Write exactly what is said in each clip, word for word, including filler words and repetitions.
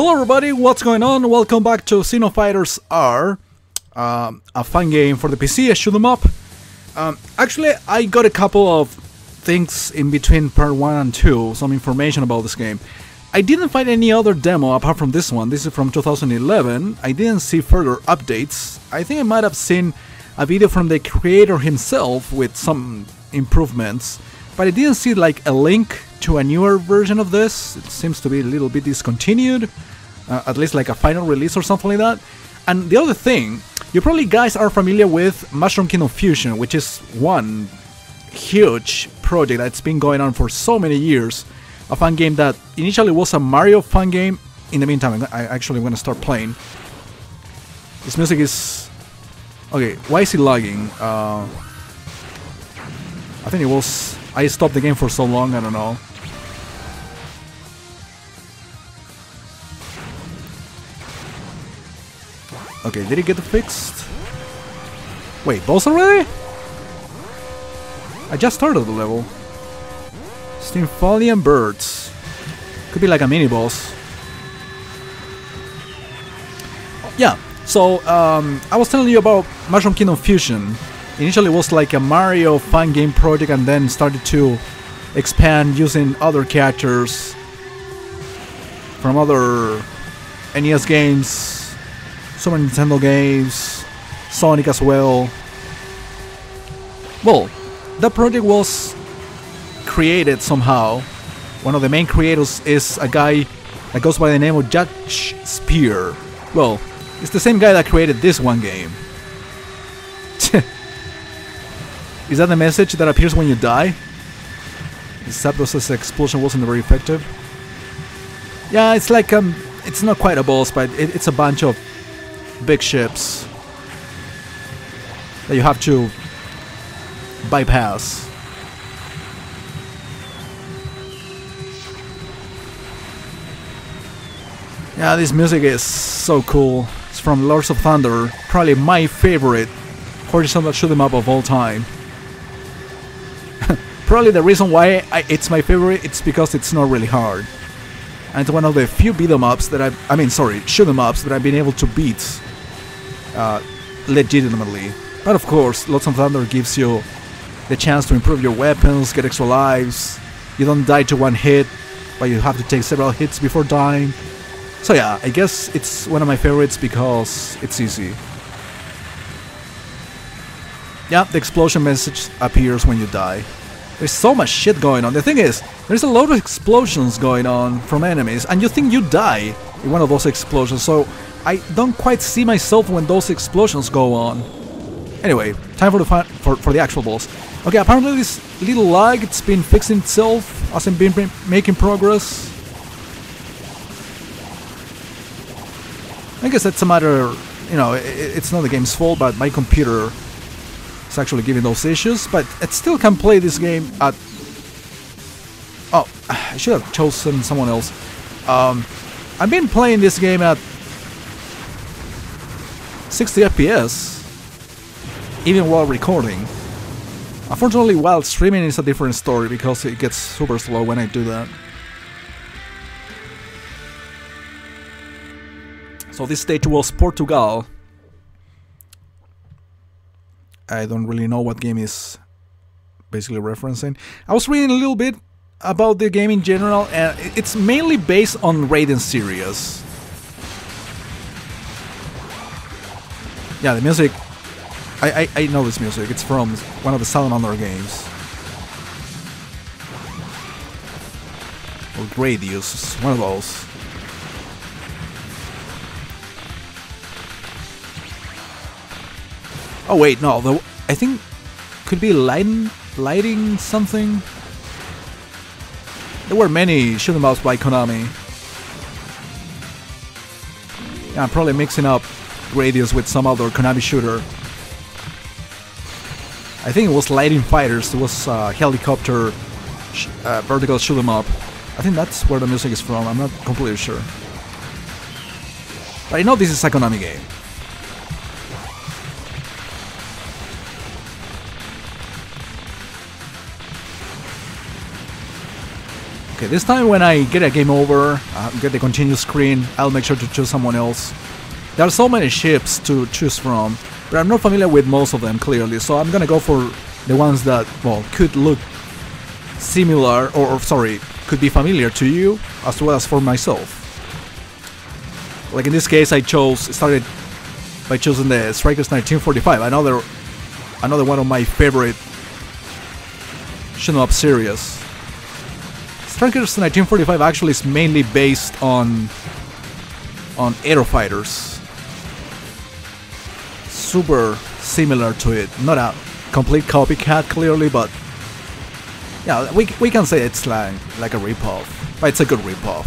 Hello everybody, what's going on? Welcome back to Xeno Fighters R, um, a fun game for the P C, a shoot 'em up. Um, actually, I got a couple of things in between part one and two, some information about this game. I didn't find any other demo apart from this one. This is from two thousand eleven, I didn't see further updates. I think I might have seen a video from the creator himself with some improvements, but I didn't see like a link to a newer version of this. It seems to be a little bit discontinued, uh, at least like a final release or something like that. And the other thing, you probably guys are familiar with Mushroom Kingdom Fusion, which is one huge project that's been going on for so many years. A fun game that initially was a Mario fun game. In the meantime, I actually want to start playing. This music is... okay, why is it lagging? Uh, I think it was... I stopped the game for so long, I don't know. Okay, did it get fixed? Wait, boss already? I just started the level. Stimphalian Birds. Could be like a mini-boss. Yeah, so um, I was telling you about Mushroom Kingdom Fusion. Initially it was like a Mario fan game project and then started to expand using other characters from other N E S games. Super Nintendo games, Sonic as well. Well, that project was created somehow. One of the main creators is a guy that goes by the name of Judge Spear. Well, it's the same guy that created this one game. Is that the message that appears when you die? Zapdos' explosion wasn't very effective. Yeah, it's like um, it's not quite a boss, but it, it's a bunch of big ships that you have to bypass. Yeah, this music is so cool. It's from Lords of Thunder, probably my favorite horizontal shoot 'em up of all time. Probably the reason why I, it's my favorite, it's because it's not really hard. And it's one of the few beat 'em ups that I, I mean, sorry, shoot 'em ups that I've been able to beat. Uh, legitimately. But of course, Lords of Thunder gives you the chance to improve your weapons, get extra lives. You don't die to one hit, but you have to take several hits before dying. So yeah, I guess it's one of my favorites because it's easy. Yeah, the explosion message appears when you die. There's so much shit going on. The thing is, there's a lot of explosions going on from enemies, and you think you die in one of those explosions, so I don't quite see myself when those explosions go on. Anyway, time for the fi for, for the actual boss. Okay, apparently this little lag, it's been fixing itself, hasn't been making progress. I guess that's a matter, you know, it, it's not the game's fault, but my computer is actually giving those issues, but it still can play this game at... oh, I should have chosen someone else. Um, I've been playing this game at sixty F P S, even while recording. Unfortunately, while streaming is a different story, because it gets super slow when I do that. So this stage was Portugal. I don't really know what game is basically referencing. I was reading a little bit about the game in general, and it's mainly based on Raiden series. Yeah, the music, I, I, I know this music, it's from one of the Salamander games. Or Gradius, one of those. Oh wait, no, the, I think could be lighting, lighting something? There were many shoot 'em ups by Konami. Yeah, I'm probably mixing up Gradius with some other Konami shooter. I think it was Lightning Fighters, it was a uh, helicopter sh uh, vertical shoot 'em up. I think that's where the music is from, I'm not completely sure. But I know this is a Konami game. Okay, this time when I get a game over, uh, get the continue screen, I'll make sure to choose someone else. There are so many ships to choose from, but I'm not familiar with most of them, clearly, so I'm gonna go for the ones that, well, could look similar, or, or sorry, could be familiar to you, as well as for myself. Like in this case, I chose, started by choosing the Strikers nineteen forty-five, another, another one of my favorite shoot-em-up series. Strikers nineteen forty-five actually is mainly based on on Aero Fighters. Super similar to it. Not a complete copycat, clearly, but yeah, we we can say it's like like a ripoff, but it's a good ripoff.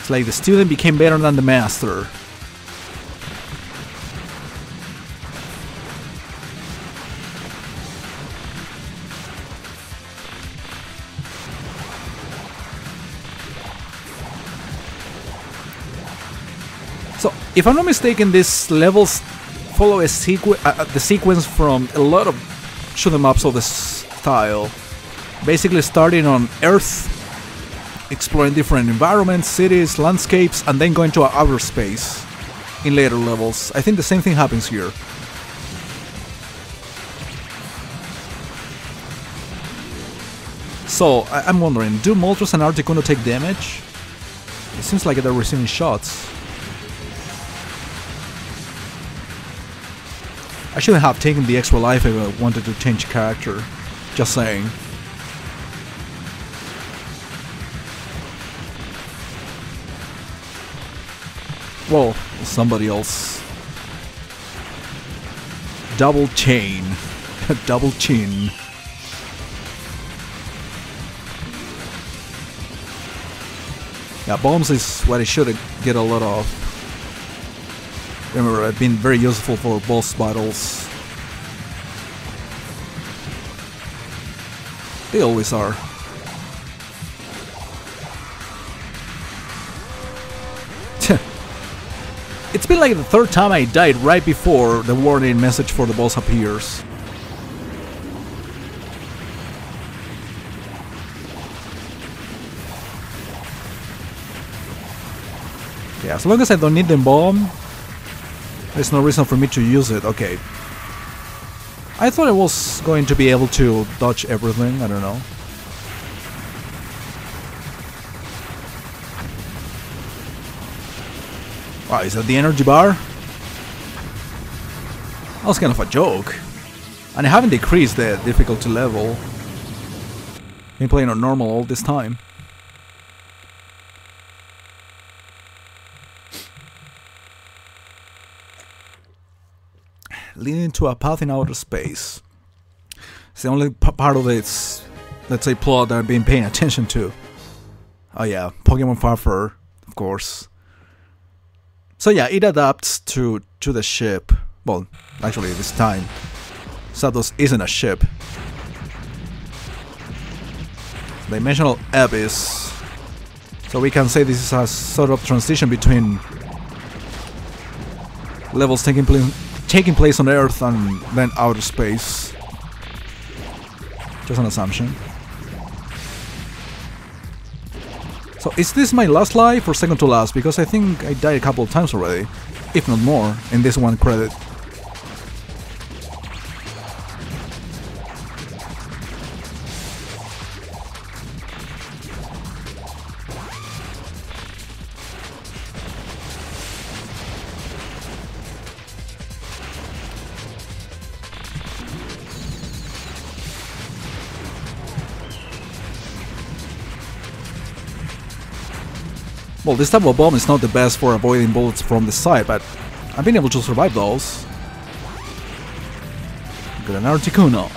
It's like the student became better than the master. If I'm not mistaken, these levels follow a sequ uh, the sequence from a lot of shoot-em-ups of this style. Basically starting on Earth, exploring different environments, cities, landscapes, and then going to outer space in later levels. I think the same thing happens here. So, I I'm wondering, do Moltres and Articuno take damage? It seems like they're receiving shots. I shouldn't have taken the extra life if I wanted to change character, just saying. Well, somebody else. Double chain. Double chin. Yeah, bombs is what I should get a lot of. Remember, I've been very useful for boss battles. They always are. It's been like the third time I died right before the warning message for the boss appears. Yeah, as long as I don't need the bomb, there's no reason for me to use it. Okay. I thought I was going to be able to dodge everything. I don't know. Wow, is that the energy bar? That was kind of a joke. And I haven't decreased the difficulty level. Been playing on normal all this time. Leading to a path in outer space. It's the only p part of its, let's say, plot that I've been paying attention to. Oh yeah, Pokemon Farfar, of course. So yeah, it adapts to to the ship. Well, actually this time, Zapdos isn't a ship. Dimensional Abyss. So we can say this is a sort of transition between levels taking place taking place on Earth and then outer space. Just an assumption. So is this my last life or second to last? Because I think I died a couple of times already, if not more, in this one credit. Well, this type of bomb is not the best for avoiding bullets from the side, but I've been able to survive those. Got an Articuno.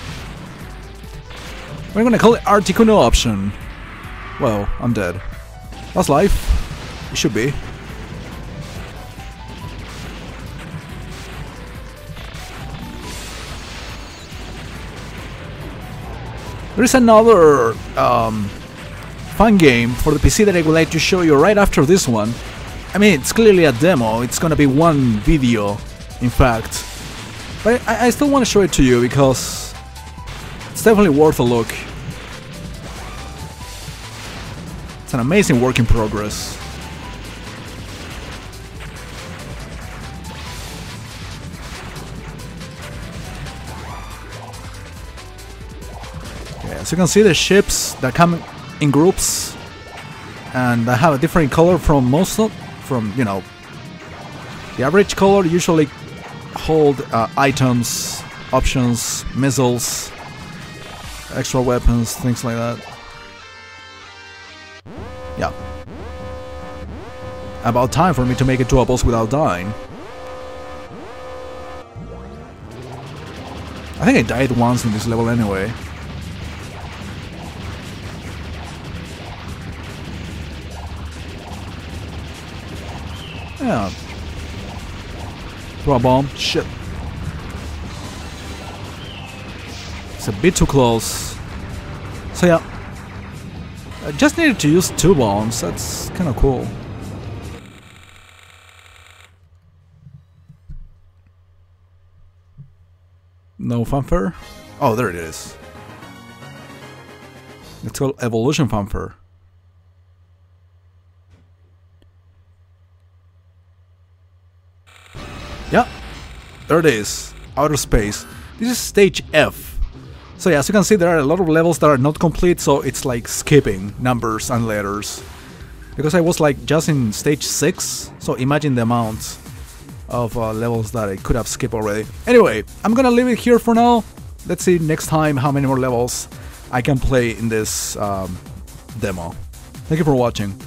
We're gonna call it Articuno option. Well, I'm dead. That's life. It should be. There is another um, fun game for the P C that I would like to show you right after this one. I mean, it's clearly a demo, it's gonna be one video, in fact. But I, I still want to show it to you because It's definitely worth a look. It's an amazing work in progress. Okay, as you can see, the ships that come in groups and that have a different color from most of, from, you know, the average color usually hold uh, items, options, missiles, extra weapons, things like that. Yeah. About time for me to make it to a boss without dying. I think I died once in this level anyway. Yeah. Throw a bomb. Shit. It's a bit too close. So yeah. I just needed to use two bombs. That's kind of cool. No fanfare? Oh, there it is. It's called Evolution Fanfare. Yeah, there it is, outer space. This is stage F. So yeah, as you can see, there are a lot of levels that are not complete, so it's like skipping numbers and letters. Because I was like just in stage six, so imagine the amount of uh, levels that I could have skipped already. Anyway, I'm gonna leave it here for now. Let's see next time how many more levels I can play in this um, demo. Thank you for watching.